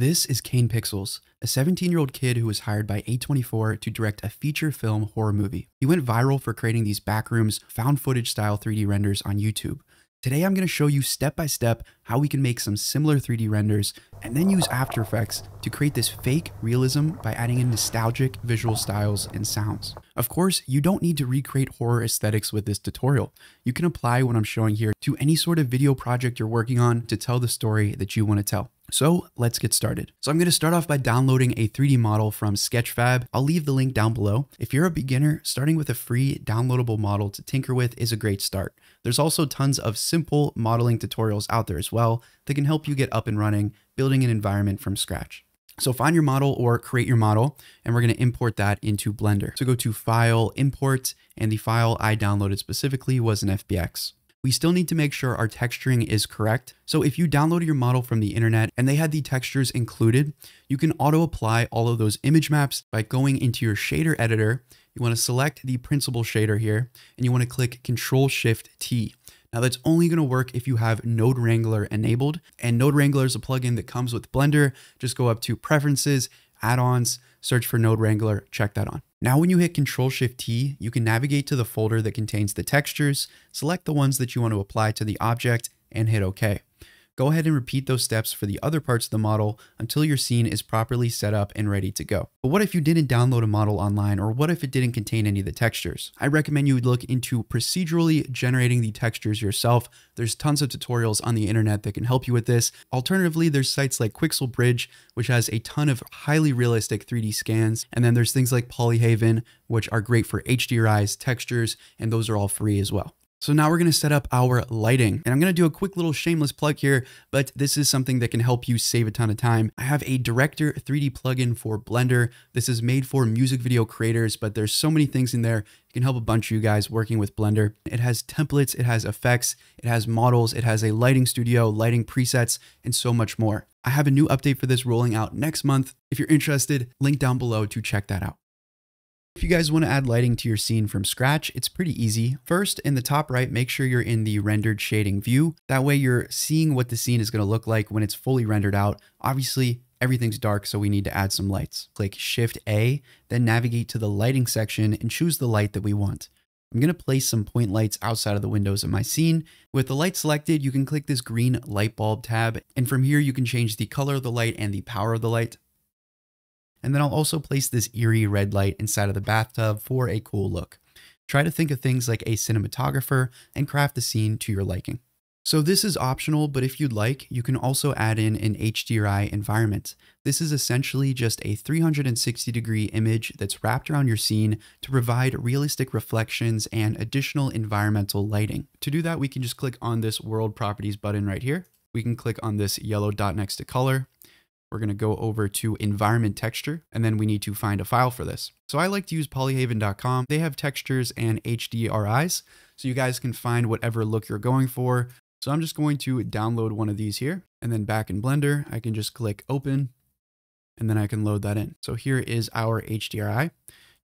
This is Kane Pixels, a 17-year-old kid who was hired by A24 to direct a feature film horror movie. He went viral for creating these backrooms, found footage style 3D renders on YouTube. Today I'm going to show you step by step how we can make some similar 3D renders and then use After Effects to create this fake realism by adding in nostalgic visual styles and sounds. Of course, you don't need to recreate horror aesthetics with this tutorial. You can apply what I'm showing here to any sort of video project you're working on to tell the story that you want to tell. So let's get started. So I'm going to start off by downloading a 3D model from Sketchfab. I'll leave the link down below. If you're a beginner, starting with a free downloadable model to tinker with is a great start. There's also tons of simple modeling tutorials out there as well that can help you get up and running, building an environment from scratch. So find your model or create your model, and we're going to import that into Blender. So go to File, Import, and the file I downloaded specifically was an FBX. We still need to make sure our texturing is correct. So if you downloaded your model from the internet and they had the textures included, you can auto apply all of those image maps by going into your shader editor. You want to select the principal shader here, and you want to click Control-Shift-T. Now that's only going to work if you have Node Wrangler enabled, and Node Wrangler is a plugin that comes with Blender. Just go up to Preferences, Add-ons, search for Node Wrangler, check that on. Now when you hit Control-Shift-T, you can navigate to the folder that contains the textures, select the ones that you want to apply to the object, and hit OK. Go ahead and repeat those steps for the other parts of the model until your scene is properly set up and ready to go. But what if you didn't download a model online, or what if it didn't contain any of the textures? I recommend you look into procedurally generating the textures yourself. There's tons of tutorials on the internet that can help you with this. Alternatively, there's sites like Quixel Bridge, which has a ton of highly realistic 3D scans. And then there's things like Polyhaven, which are great for HDRIs, textures, and those are all free as well. So now we're going to set up our lighting, and I'm going to do a quick little shameless plug here, but this is something that can help you save a ton of time. I have a Director 3D plugin for Blender. This is made for music video creators, but there's so many things in there. It can help a bunch of you guys working with Blender. It has templates, it has effects, it has models, it has a lighting studio, lighting presets, and so much more. I have a new update for this rolling out next month. If you're interested, link down below to check that out. If you guys want to add lighting to your scene from scratch, it's pretty easy. First, in the top right, make sure you're in the rendered shading view. That way you're seeing what the scene is going to look like when it's fully rendered out. Obviously, everything's dark, so we need to add some lights. Click Shift A, then navigate to the lighting section and choose the light that we want. I'm going to place some point lights outside of the windows of my scene. With the light selected, you can click this green light bulb tab, and from here you can change the color of the light and the power of the light. And then I'll also place this eerie red light inside of the bathtub for a cool look. Try to think of things like a cinematographer and craft the scene to your liking. So this is optional, but if you'd like, you can also add in an HDRI environment. This is essentially just a 360-degree image that's wrapped around your scene to provide realistic reflections and additional environmental lighting. To do that, we can just click on this World Properties button right here. We can click on this yellow dot next to color. We're going to go over to environment texture, and then we need to find a file for this. So I like to use polyhaven.com. They have textures and HDRIs, so you guys can find whatever look you're going for. So I'm just going to download one of these here, and then back in Blender, I can just click open, and then I can load that in. So here is our HDRI.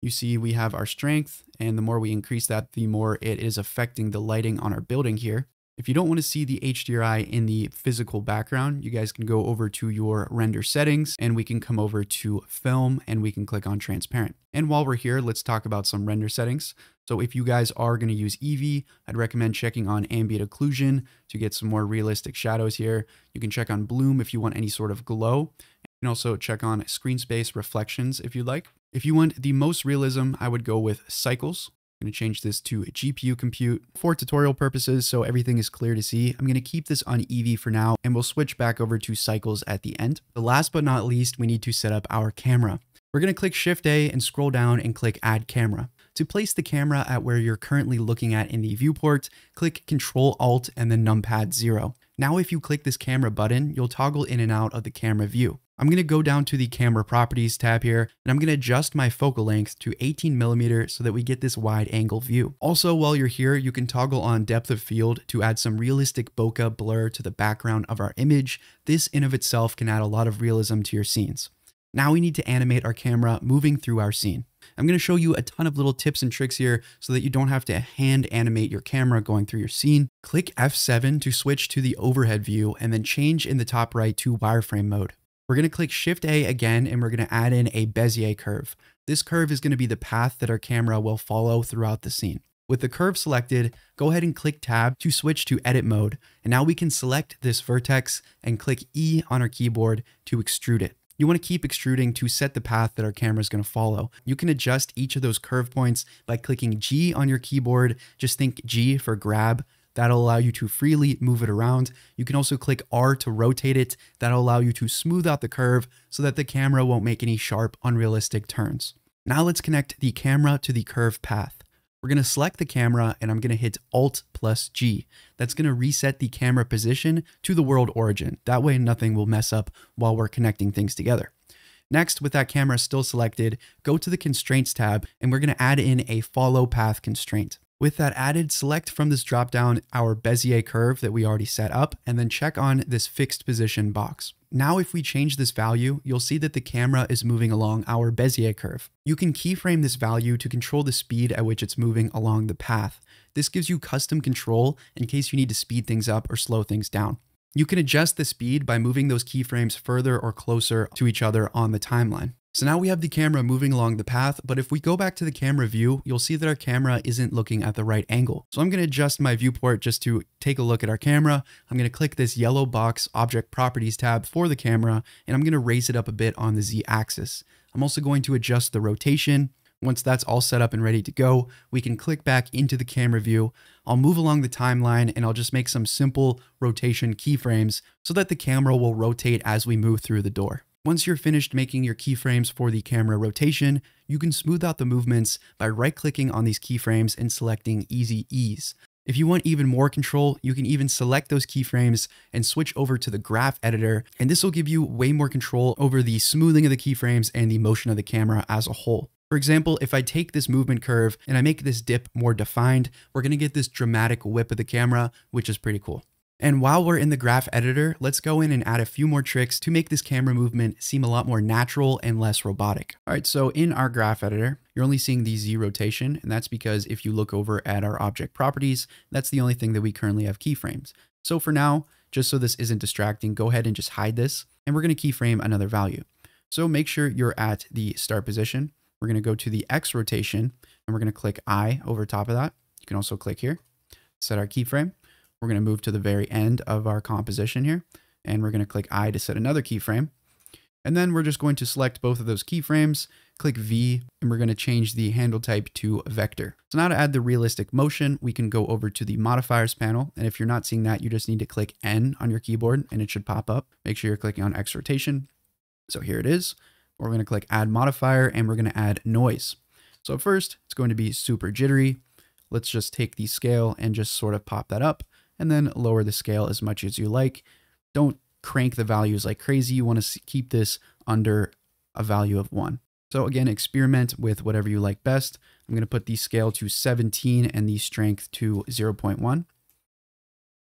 You see we have our strength, and the more we increase that, the more it is affecting the lighting on our building here. If you don't want to see the HDRI in the physical background, you guys can go over to your render settings, and we can come over to film, and we can click on transparent. And while we're here, let's talk about some render settings. So if you guys are going to use Eevee, I'd recommend checking on ambient occlusion to get some more realistic shadows here. You can check on bloom if you want any sort of glow. You can also check on screen space reflections if you'd like. If you want the most realism, I would go with Cycles. I'm going to change this to GPU compute for tutorial purposes, so everything is clear to see. I'm going to keep this on Eevee for now, and we'll switch back over to Cycles at the end. But last but not least, we need to set up our camera. We're going to click Shift A and scroll down and click Add Camera. To place the camera at where you're currently looking at in the viewport, click Control Alt and then numpad 0. Now if you click this camera button, you'll toggle in and out of the camera view. I'm going to go down to the camera properties tab here, and I'm going to adjust my focal length to 18mm so that we get this wide angle view. Also, while you're here, you can toggle on depth of field to add some realistic bokeh blur to the background of our image. This in of itself can add a lot of realism to your scenes. Now we need to animate our camera moving through our scene. I'm going to show you a ton of little tips and tricks here so that you don't have to hand animate your camera going through your scene. Click F7 to switch to the overhead view, and then change in the top right to wireframe mode. We're going to click Shift A again, and we're going to add in a Bezier curve. This curve is going to be the path that our camera will follow throughout the scene. With the curve selected, go ahead and click Tab to switch to edit mode. And now we can select this vertex and click E on our keyboard to extrude it. You want to keep extruding to set the path that our camera is going to follow. You can adjust each of those curve points by clicking G on your keyboard. Just think G for grab. That'll allow you to freely move it around. You can also click R to rotate it. That'll allow you to smooth out the curve so that the camera won't make any sharp, unrealistic turns. Now let's connect the camera to the curve path. We're going to select the camera and I'm going to hit Alt+G. That's going to reset the camera position to the world origin. That way nothing will mess up while we're connecting things together. Next, with that camera still selected, go to the Constraints tab and we're going to add in a Follow Path constraint. With that added, select from this dropdown our Bezier curve that we already set up, and then check on this fixed position box. Now, if we change this value, you'll see that the camera is moving along our Bezier curve. You can keyframe this value to control the speed at which it's moving along the path. This gives you custom control in case you need to speed things up or slow things down. You can adjust the speed by moving those keyframes further or closer to each other on the timeline. So now we have the camera moving along the path, but if we go back to the camera view, you'll see that our camera isn't looking at the right angle. So I'm going to adjust my viewport just to take a look at our camera. I'm going to click this yellow box Object Properties tab for the camera, and I'm going to raise it up a bit on the Z axis. I'm also going to adjust the rotation. Once that's all set up and ready to go, we can click back into the camera view. I'll move along the timeline and I'll just make some simple rotation keyframes so that the camera will rotate as we move through the door. Once you're finished making your keyframes for the camera rotation, you can smooth out the movements by right-clicking on these keyframes and selecting Easy Ease. If you want even more control, you can even select those keyframes and switch over to the graph editor, and this will give you way more control over the smoothing of the keyframes and the motion of the camera as a whole. For example, if I take this movement curve and I make this dip more defined, we're going to get this dramatic whip of the camera, which is pretty cool. And while we're in the graph editor, let's go in and add a few more tricks to make this camera movement seem a lot more natural and less robotic. All right, so in our graph editor, you're only seeing the Z rotation, and that's because if you look over at our object properties, that's the only thing that we currently have keyframes. So for now, just so this isn't distracting, go ahead and just hide this, and we're going to keyframe another value. So make sure you're at the start position. We're going to go to the X rotation, and we're going to click I over top of that. You can also click here, set our keyframe. We're going to move to the very end of our composition here, and we're going to click I to set another keyframe. And then we're just going to select both of those keyframes, click V, and we're going to change the handle type to vector. So now to add the realistic motion, we can go over to the modifiers panel. And if you're not seeing that, you just need to click N on your keyboard and it should pop up. Make sure you're clicking on X rotation. So here it is. We're going to click add modifier and we're going to add noise. So first it's going to be super jittery. Let's just take the scale and just sort of pop that up. And then lower the scale as much as you like. Don't crank the values like crazy. You want to keep this under a value of 1. So again, experiment with whatever you like best. I'm going to put the scale to 17 and the strength to 0.1.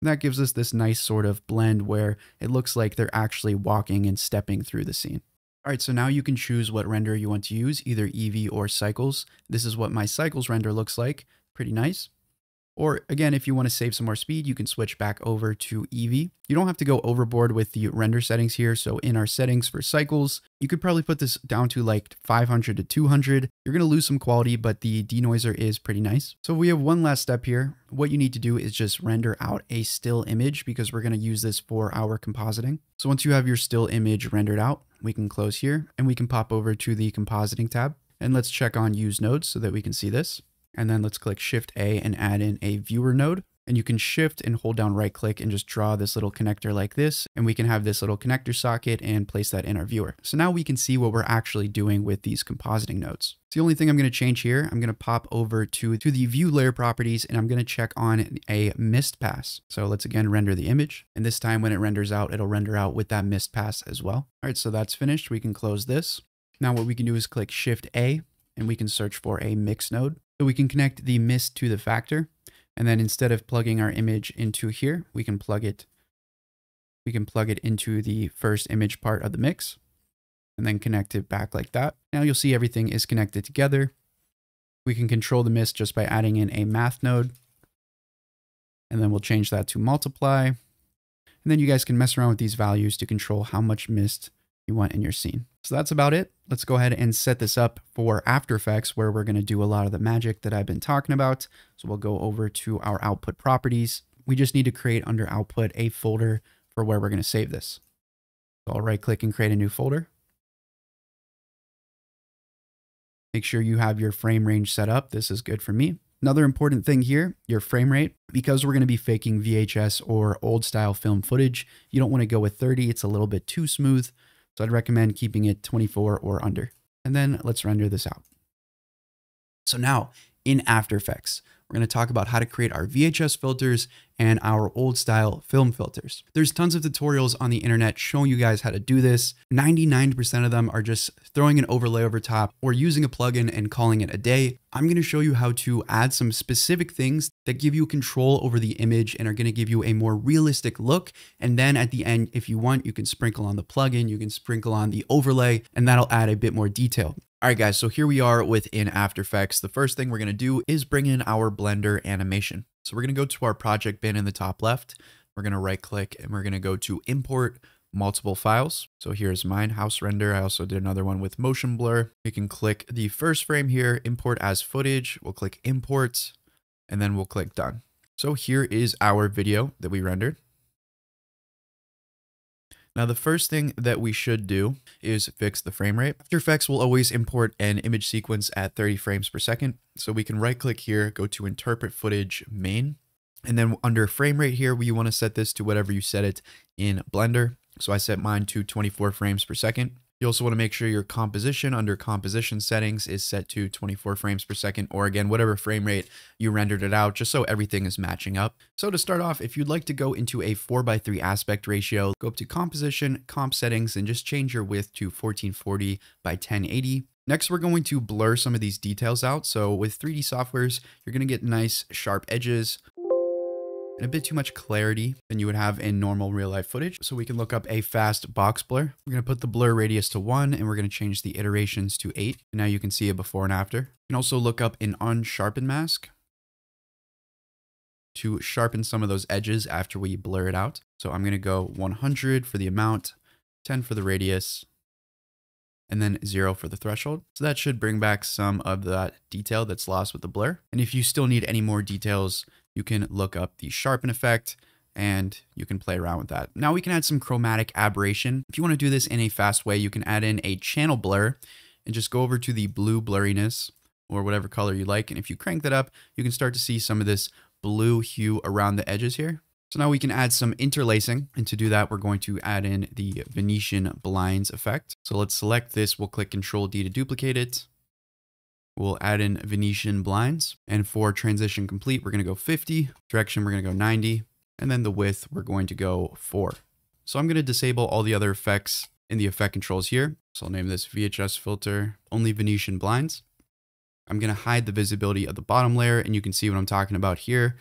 That gives us this nice sort of blend where it looks like they're actually walking and stepping through the scene. All right, so now you can choose what render you want to use, either Eevee or Cycles. This is what my Cycles render looks like. Pretty nice. Or again, if you want to save some more speed, you can switch back over to Eevee. You don't have to go overboard with the render settings here. So in our settings for Cycles, you could probably put this down to like 500 to 200. You're going to lose some quality, but the denoiser is pretty nice. So we have one last step here. What you need to do is just render out a still image because we're going to use this for our compositing. So once you have your still image rendered out, we can close here and we can pop over to the compositing tab and let's check on use nodes so that we can see this. And then let's click Shift A and add in a viewer node. And you can shift and hold down right click and just draw this little connector like this. And we can have this little connector socket and place that in our viewer. So now we can see what we're actually doing with these compositing nodes. So the only thing I'm going to change here, I'm going to pop over to the view layer properties and I'm going to check on a mist pass. So let's again render the image. And this time when it renders out, it'll render out with that mist pass as well. All right, so that's finished. We can close this. Now what we can do is click Shift A and we can search for a mix node. So we can connect the mist to the factor, and then instead of plugging our image into here, we can plug it into the first image part of the mix and then connect it back like that. Now you'll see everything is connected together. We can control the mist just by adding in a math node, and then we'll change that to multiply. And then you guys can mess around with these values to control how much mist you want in your scene. So that's about it. Let's go ahead and set this up for After Effects, where we're going to do a lot of the magic that I've been talking about. So we'll go over to our output properties. We just need to create under output a folder for where we're going to save this. So I'll right click and create a new folder. Make sure you have your frame range set up. This is good for me. Another important thing here, your frame rate, because we're going to be faking VHS or old style film footage. You don't want to go with 30. It's a little bit too smooth. So I'd recommend keeping it 24 or under. And then let's render this out. So now in After Effects, we're going to talk about how to create our VHS filters and our old style film filters. There's tons of tutorials on the internet showing you guys how to do this. 99% of them are just throwing an overlay over top or using a plugin and calling it a day. I'm going to show you how to add some specific things that give you control over the image and are going to give you a more realistic look. And then at the end, if you want, you can sprinkle on the plugin, you can sprinkle on the overlay, and that'll add a bit more detail. All right, guys, so here we are within After Effects. The first thing we're going to do is bring in our Blender animation. So we're going to go to our project bin in the top left. We're going to right click and we're going to go to import multiple files. So here's mine, house render. I also did another one with motion blur. You can click the first frame here, import as footage. We'll click import and then we'll click done. So here is our video that we rendered. Now, the first thing that we should do is fix the frame rate. After Effects will always import an image sequence at 30 frames per second. So we can right click here, go to interpret footage main, and then under frame rate here, we want to set this to whatever you set it in Blender. So I set mine to 24 frames per second. You also want to make sure your composition under composition settings is set to 24 frames per second, or again, whatever frame rate you rendered it out, just so everything is matching up. So to start off, if you'd like to go into a 4:3 aspect ratio, go up to composition, comp settings, and just change your width to 1440 by 1080. Next, we're going to blur some of these details out. So with 3D softwares, you're going to get nice sharp edges and a bit too much clarity than you would have in normal real life footage. So we can look up a fast box blur. We're going to put the blur radius to 1 and we're going to change the iterations to 8. And now you can see it before and after. You can also look up an unsharpened mask to sharpen some of those edges after we blur it out. So I'm going to go 100 for the amount, 10 for the radius, and then 0 for the threshold. So that should bring back some of that detail that's lost with the blur. And if you still need any more details, you can look up the sharpen effect and you can play around with that. Now we can add some chromatic aberration. If you want to do this in a fast way, you can add in a channel blur and just go over to the blue blurriness or whatever color you like. And if you crank that up, you can start to see some of this blue hue around the edges here. So now we can add some interlacing. And to do that, we're going to add in the Venetian blinds effect. So let's select this. We'll click Control D to duplicate it. We'll add in Venetian blinds, and for transition complete, we're going to go 50, direction, we're going to go 90, and then the width, we're going to go 4. So I'm going to disable all the other effects in the effect controls here. So I'll name this VHS filter, only Venetian blinds. I'm going to hide the visibility of the bottom layer, and you can see what I'm talking about here,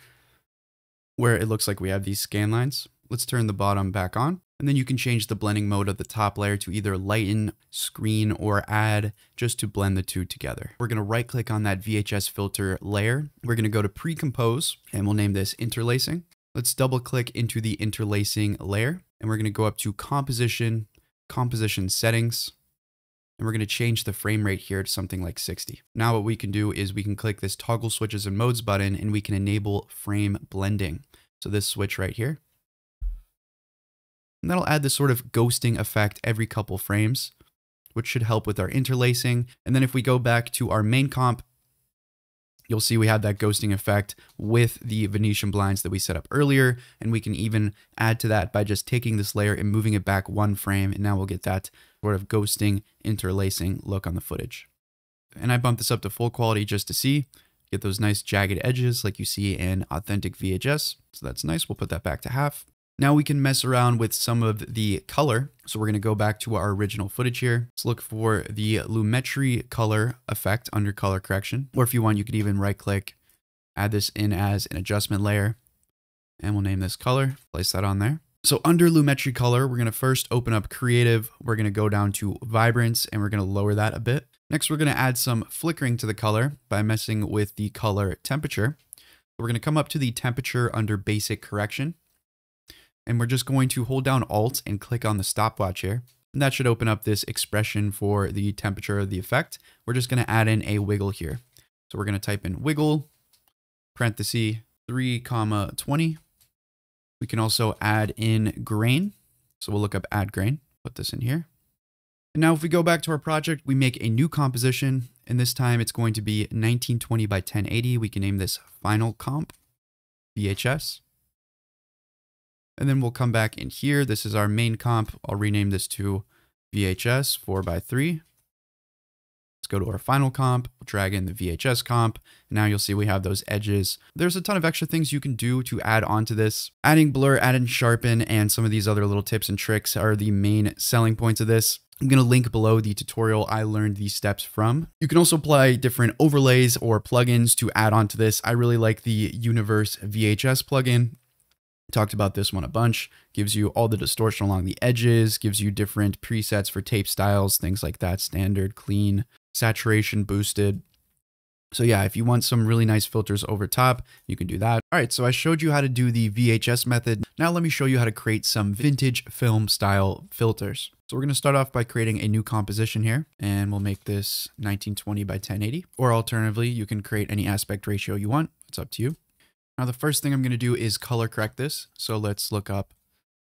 where it looks like we have these scan lines. Let's turn the bottom back on. And then you can change the blending mode of the top layer to either lighten, screen, or add, just to blend the two together. We're going to right click on that VHS filter layer. We're going to go to pre-compose and we'll name this interlacing. Let's double click into the interlacing layer and we're going to go up to composition, composition settings, and we're going to change the frame rate here to something like 60. Now what we can do is we can click this toggle switches and modes button and we can enable frame blending. So this switch right here. And that'll add this sort of ghosting effect every couple frames, which should help with our interlacing. And then if we go back to our main comp, you'll see we have that ghosting effect with the Venetian blinds that we set up earlier. And we can even add to that by just taking this layer and moving it back 1 frame. And now we'll get that sort of ghosting, interlacing look on the footage. And I bumped this up to full quality just to see, get those nice jagged edges like you see in authentic VHS. So that's nice. We'll put that back to half. Now we can mess around with some of the color. So we're going to go back to our original footage here. Let's look for the Lumetri color effect under color correction. Or if you want, you could even right click, add this in as an adjustment layer. And we'll name this color, place that on there. So under Lumetri color, we're going to first open up creative. We're going to go down to vibrance and we're going to lower that a bit. Next, we're going to add some flickering to the color by messing with the color temperature. We're going to come up to the temperature under basic correction. And we're just going to hold down Alt and click on the stopwatch here. And that should open up this expression for the temperature of the effect. We're just going to add in a wiggle here. So we're going to type in wiggle, parenthesis 3, 20. We can also add in grain. So we'll look up add grain, put this in here. And now if we go back to our project, we make a new composition, and this time it's going to be 1920 by 1080. We can name this final comp VHS. And then we'll come back in here. This is our main comp. I'll rename this to VHS 4x3. Let's go to our final comp. We'll drag in the VHS comp. And now you'll see we have those edges. There's a ton of extra things you can do to add onto this. Adding blur, adding sharpen, and some of these other little tips and tricks are the main selling points of this. I'm going to link below the tutorial I learned these steps from. You can also apply different overlays or plugins to add onto this. I really like the Universe VHS plugin. Talked about this one a bunch. Gives you all the distortion along the edges, gives you different presets for tape styles, things like that, standard, clean, saturation, boosted. So yeah, if you want some really nice filters over top, you can do that. All right, so I showed you how to do the VHS method. Now let me show you how to create some vintage film style filters. So we're gonna start off by creating a new composition here, and we'll make this 1920 by 1080, or alternatively, you can create any aspect ratio you want. It's up to you. Now the first thing I'm gonna do is color correct this. So let's look up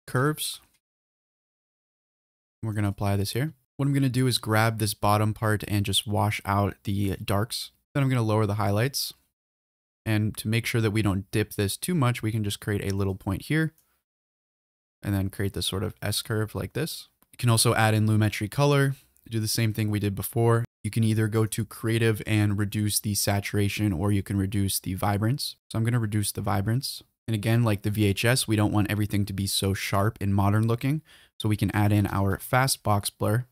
curves. We're gonna apply this here. What I'm gonna do is grab this bottom part and just wash out the darks. Then I'm going to lower the highlights, and to make sure that we don't dip this too much, we can just create a little point here and then create this sort of S curve like this. You can also add in lumetri color, do the same thing we did before. You can either go to creative and reduce the saturation, or you can reduce the vibrance. So I'm going to reduce the vibrance. And again, like the VHS, we don't want everything to be so sharp and modern looking. So we can add in our fast box blur.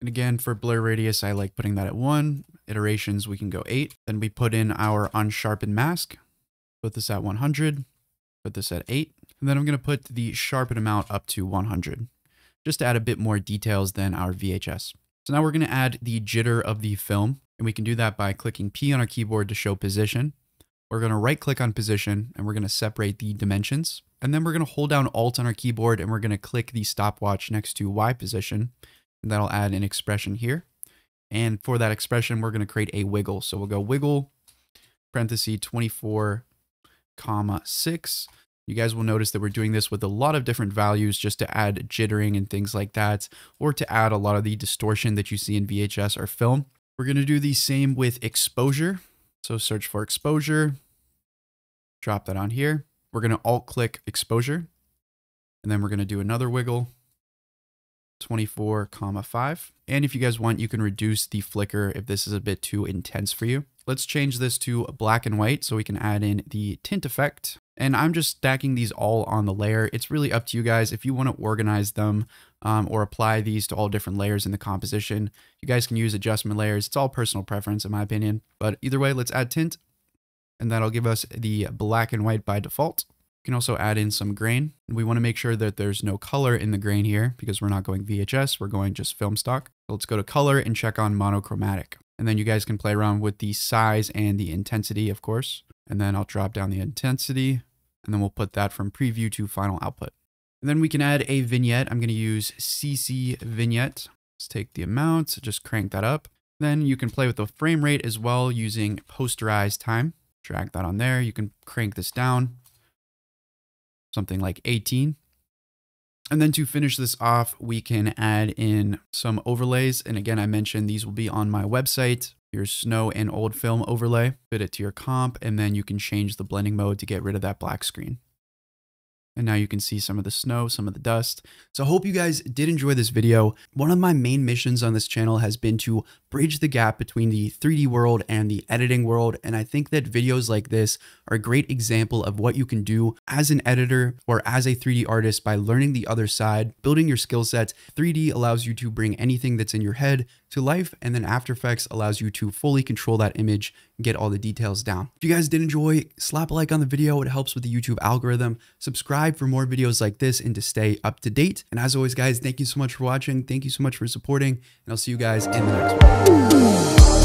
And again, for blur radius, I like putting that at 1. Iterations, we can go 8. Then we put in our unsharpened mask, put this at 100, put this at 8. And then I'm going to put the sharpen amount up to 100, just to add a bit more details than our VHS. So now we're going to add the jitter of the film, and we can do that by clicking P on our keyboard to show position. We're going to right click on position, and we're going to separate the dimensions. And then we're going to hold down Alt on our keyboard, and we're going to click the stopwatch next to Y position. That'll add an expression here. And for that expression, we're going to create a wiggle. So we'll go wiggle, parenthesis 24, 6. You guys will notice that we're doing this with a lot of different values just to add jittering and things like that, or to add a lot of the distortion that you see in VHS or film. We're going to do the same with exposure. So search for exposure, drop that on here. We're going to alt click exposure, and then we're going to do another wiggle. 24, 5. And if you guys want, you can reduce the flicker if this is a bit too intense for you. Let's change this to black and white so we can add in the tint effect. And I'm just stacking these all on the layer. It's really up to you guys if you want to organize them or apply these to all different layers in the composition. You guys can use adjustment layers. It's all personal preference in my opinion. But either way, let's add tint, and that'll give us the black and white by default. You can also add in some grain. We want to make sure that there's no color in the grain here because we're not going VHS, we're going just film stock. So let's go to color and check on monochromatic. And then you guys can play around with the size and the intensity, of course. And then I'll drop down the intensity, and then we'll put that from preview to final output. And then we can add a vignette. I'm going to use CC vignette. Let's take the amount, just crank that up. Then you can play with the frame rate as well using posterized time. Drag that on there. You can crank this down. Something like 18. And then to finish this off, we can add in some overlays. And again, I mentioned these will be on my website. Your snow and old film overlay, fit it to your comp, and then you can change the blending mode to get rid of that black screen. And now you can see some of the snow, some of the dust. So I hope you guys did enjoy this video. One of my main missions on this channel has been to bridge the gap between the 3D world and the editing world. And I think that videos like this are a great example of what you can do as an editor or as a 3D artist by learning the other side, building your skill sets. 3D allows you to bring anything that's in your head to life, and then After Effects allows you to fully control that image and get all the details down. If you guys did enjoy, slap a like on the video. It helps with the YouTube algorithm. Subscribe for more videos like this and to stay up to date. And as always, guys, thank you so much for watching. Thank you so much for supporting, and I'll see you guys in the next one.